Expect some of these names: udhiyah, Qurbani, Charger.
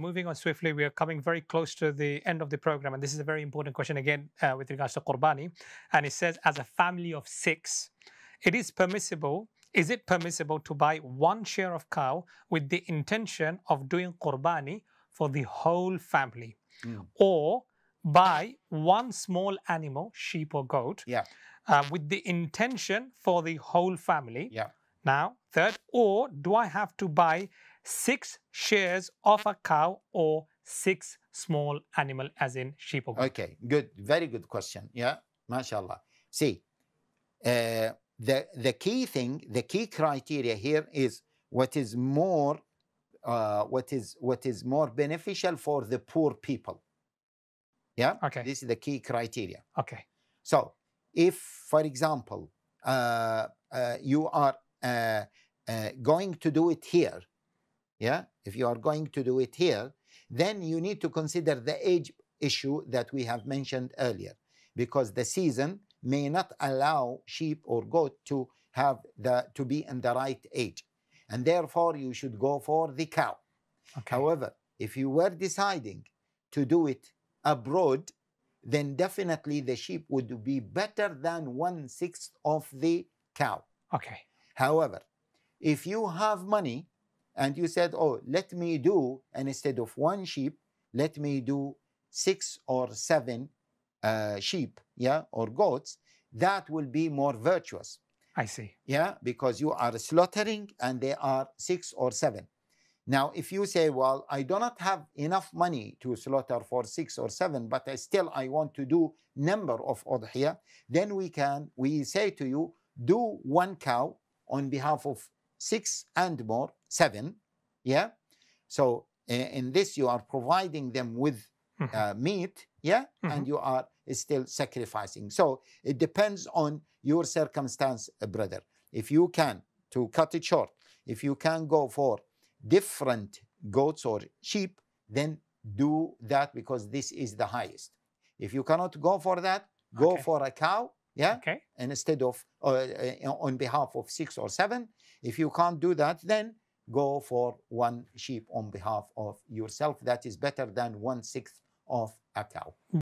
Moving on swiftly, we are coming very close to the end of the program, and this is a very important question again with regards to Qurbani. And it says, as a family of 6, is it permissible to buy one share of cow with the intention of doing Qurbani for the whole family, or buy one small animal, sheep or goat, with the intention for the whole family? Now, third, or do I have to buy 6 shares of a cow or 6 small animal, as in sheep or goat? Okay, good. Very good question. Yeah, mashallah. See, the key thing, the key criteria here is what is more beneficial for the poor people. Yeah? Okay. This is the key criteria. Okay. So, if, for example, you are going to do it here, if you are going to do it here, then you need to consider the age issue that we have mentioned earlier, because the season may not allow sheep or goat to have to be in the right age, and therefore you should go for the cow. Okay. However, if you were deciding to do it abroad, then definitely the sheep would be better than 1/6 of the cow. Okay. However, if you have money and you said, oh, let me do, and instead of 1 sheep, let me do 6 or 7 sheep, or goats, that will be more virtuous. I see. Yeah, because you are slaughtering and they are 6 or 7. Now, if you say, well, I do not have enough money to slaughter for 6 or 7, but I want to do number of udhiyah, then we say to you, do 1 cow on behalf of 6 and more, 7, So in this, you are providing them with meat, and you are still sacrificing. So it depends on your circumstance, brother. If you can, to cut it short, if you can go for different goats or sheep, then do that, because this is the highest. If you cannot go for that, go for a cow. Okay. And instead of on behalf of 6 or 7, if you can't do that, then go for 1 sheep on behalf of yourself. That is better than 1/6 of a cow.